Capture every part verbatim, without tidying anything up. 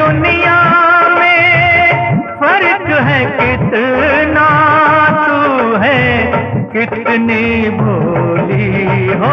दुनिया में फर्क है कितना, तू है कितनी भोली हो।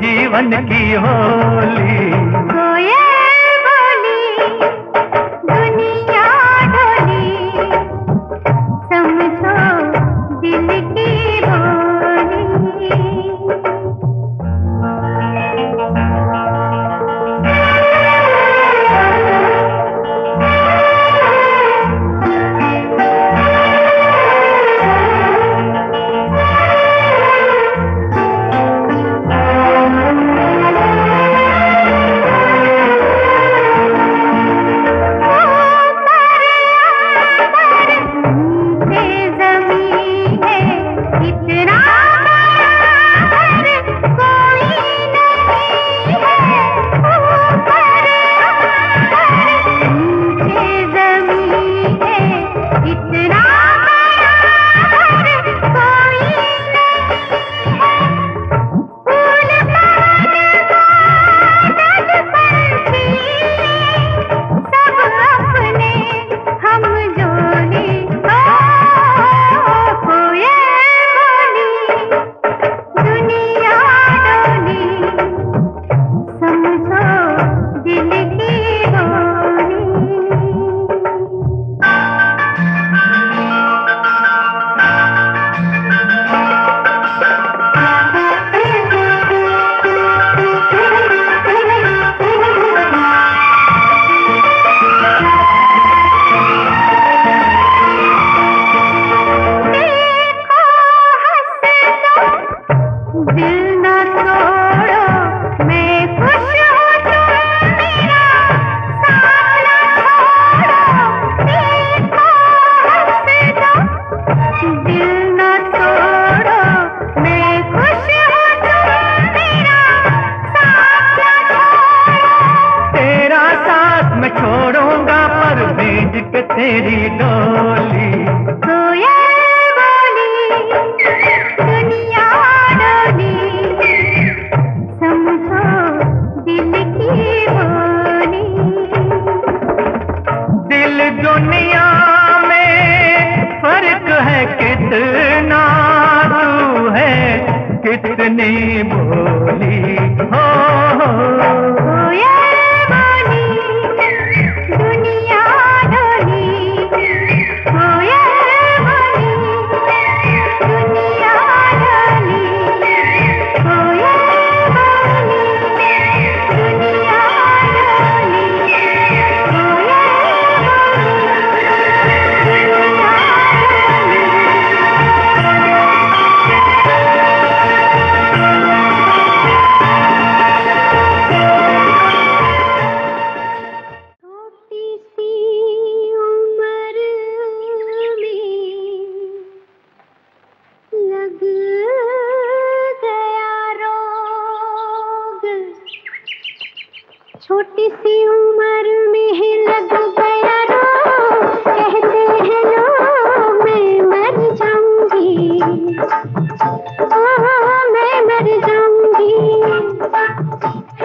जीवन की होली कोयल बोली दुनिया डोली, समझो दिल की बोली। तेरी डोली कोयल बोली दुनिया डोली, समझो दिल की बोली। दिल दुनिया में फर्क है कितना, तू है कितनी बोली हो। छोटी सी उम्र में ही लग गया रोग, कहते हैं लोग मैं मर जाऊंगी, मैं मर जाऊंगी।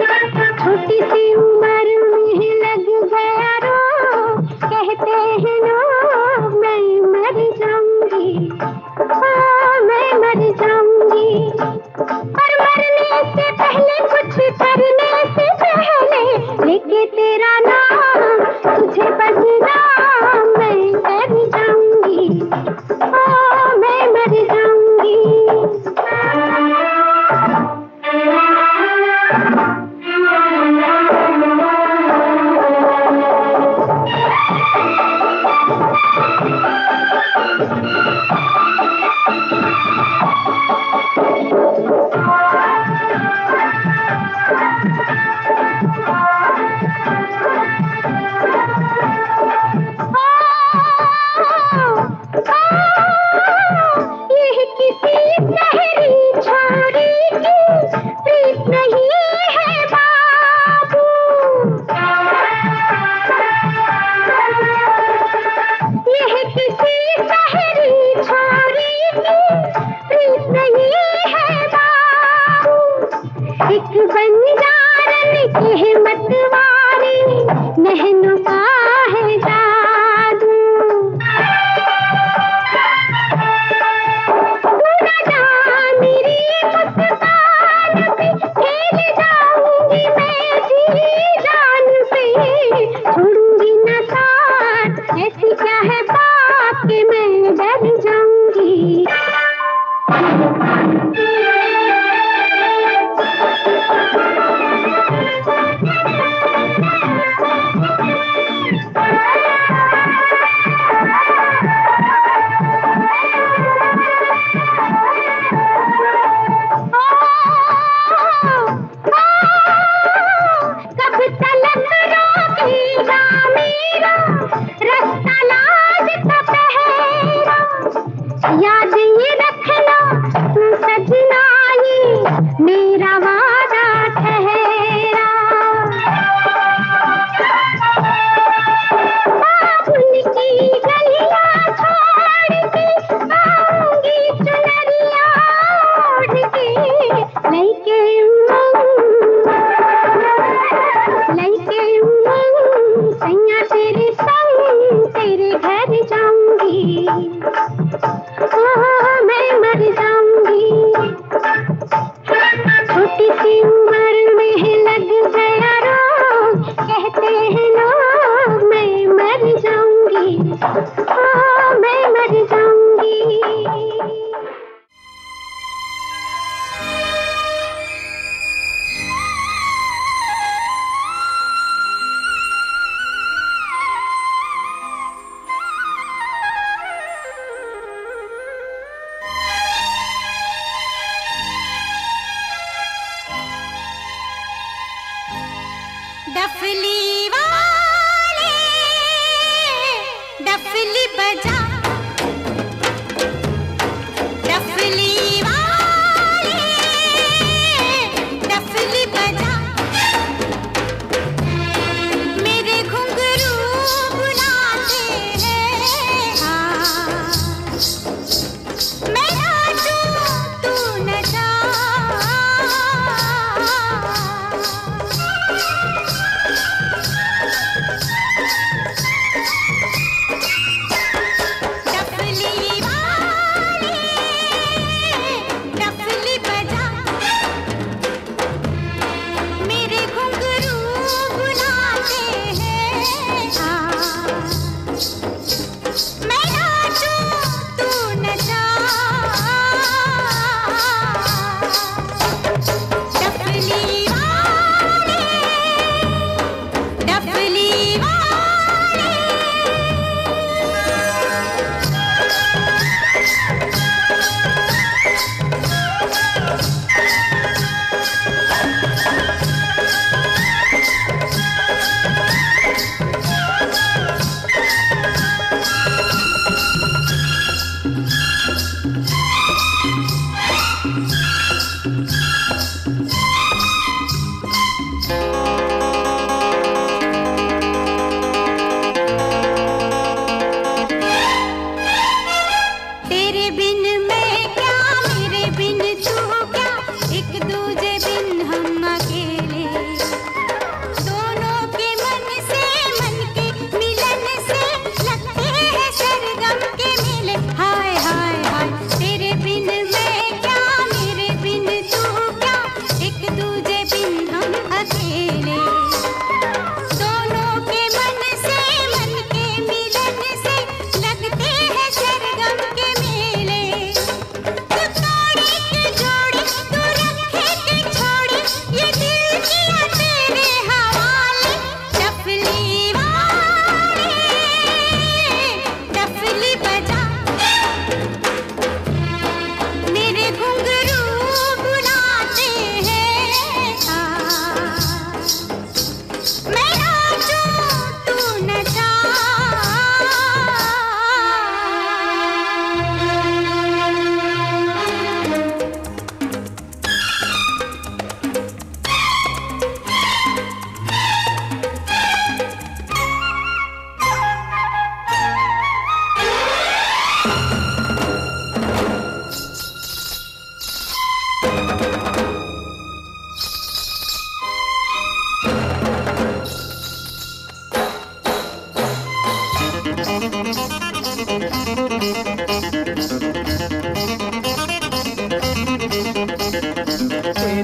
छोटी सी उम्र में ही लग गया रोग, कहते हैं लोग मैं मर जाऊंगी, मैं मर जाऊंगी। पर मरने से पहले कुछ करने से लेके तेरा नाम तुझे बदनाम, मैं कर जाऊंगी, ओ मैं नहीं है राह, एक बंजारन की हिम्मत वाली नैनों का है जादू। ना जा मेरी मुस्कान पे खेल जाऊंगी मैं जी जान पे, छोड़ूंगी ना साथ ऐसी क्या है बात के मैं डर जाऊंगी। छोटी सी उम्र में लग गया रोग, कहते हैं लोग मैं मर जाऊंगी, मैं मर जाऊंगी। डफली वाले डफली बजा, डफली वाले डफली बजा, मेरे घुंघरू बुलाते हैं हाँ, मैं नाचू तू न जा।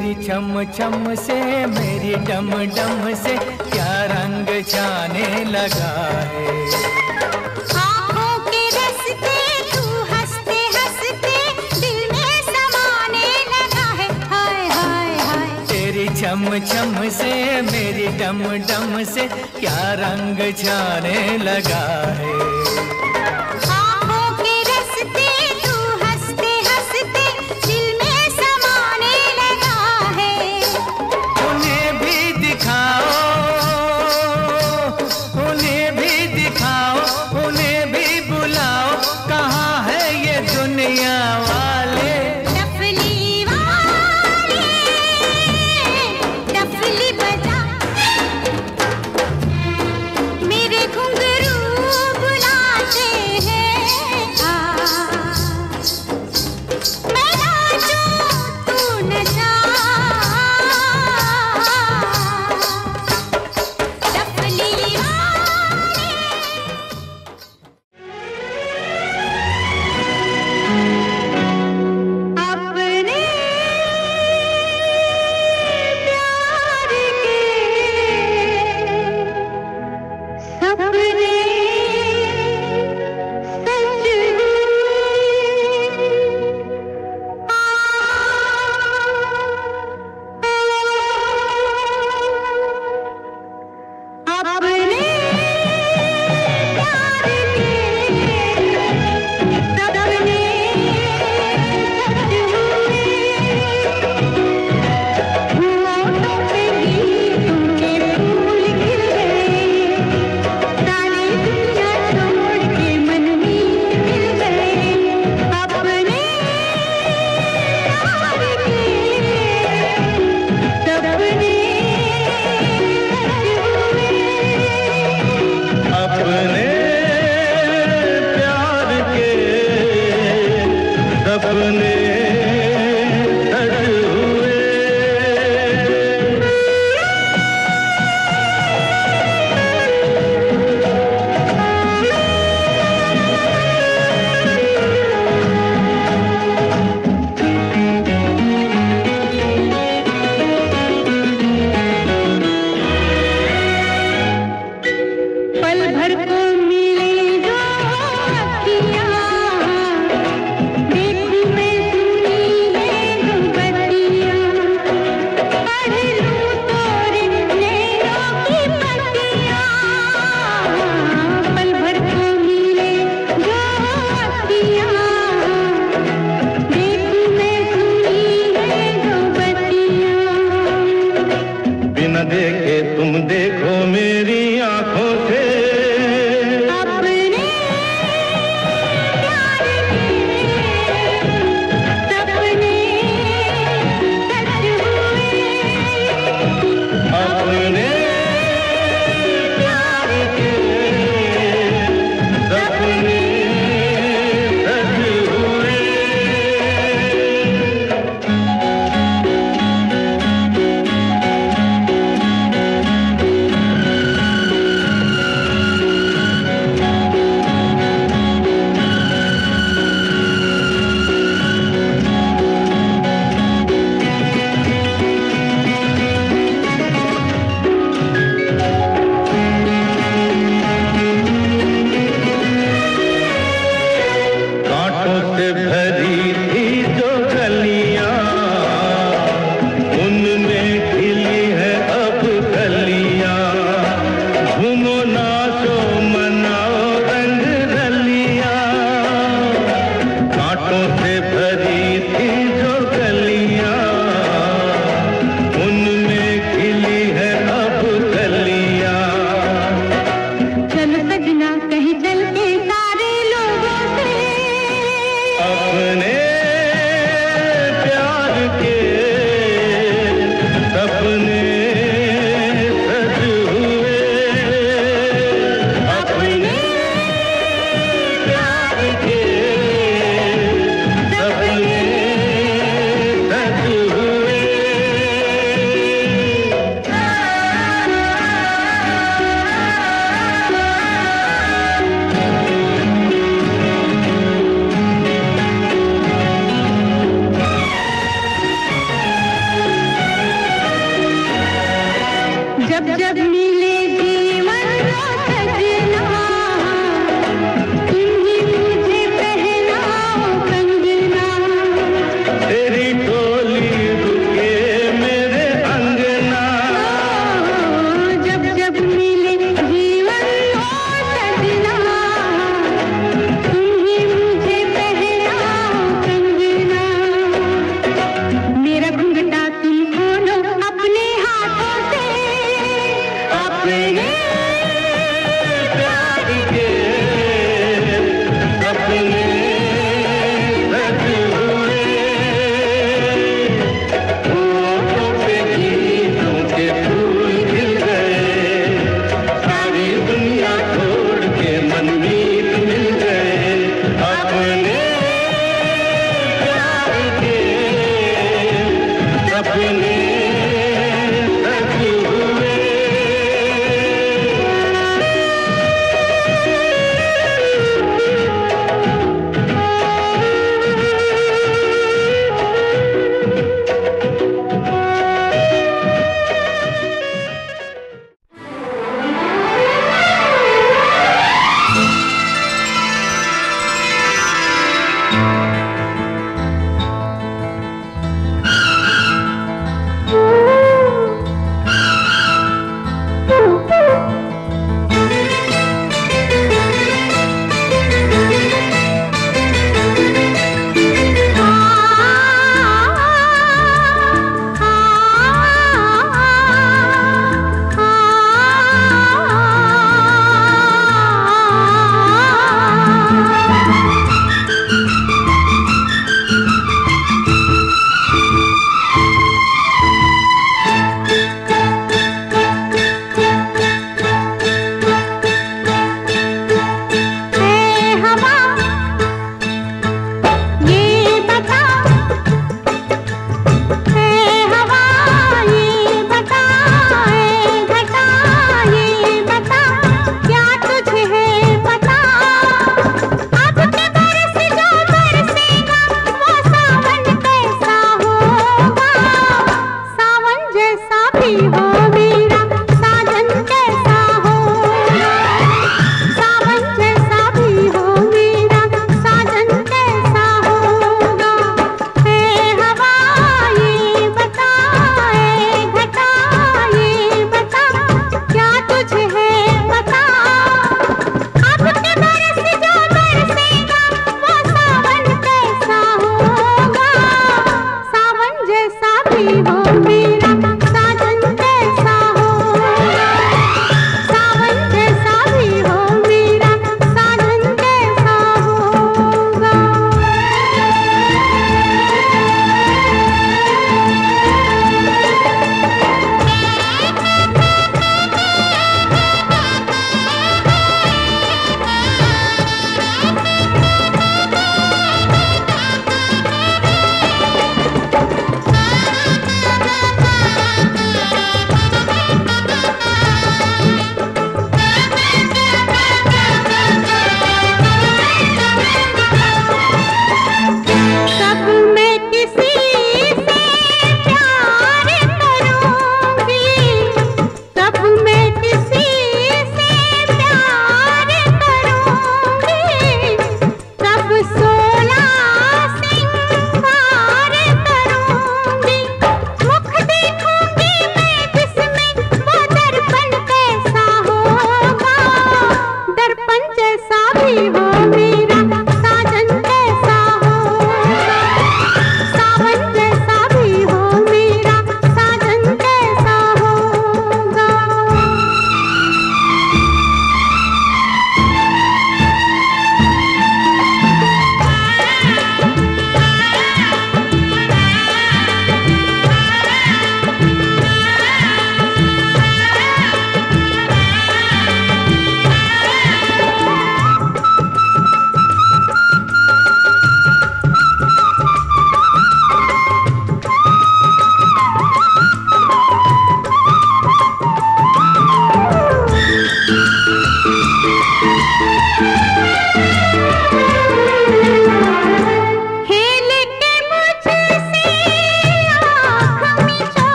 तेरी छम छम से मेरी डम डम से क्या रंग जाने लगा है। आँखों के रस्ते तू हंसते हंसते दिल में समाने लगा है। हाय हाय हाय तेरी छम छम से मेरी डम डम से क्या रंग जाने लगा है।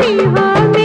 दीवाने।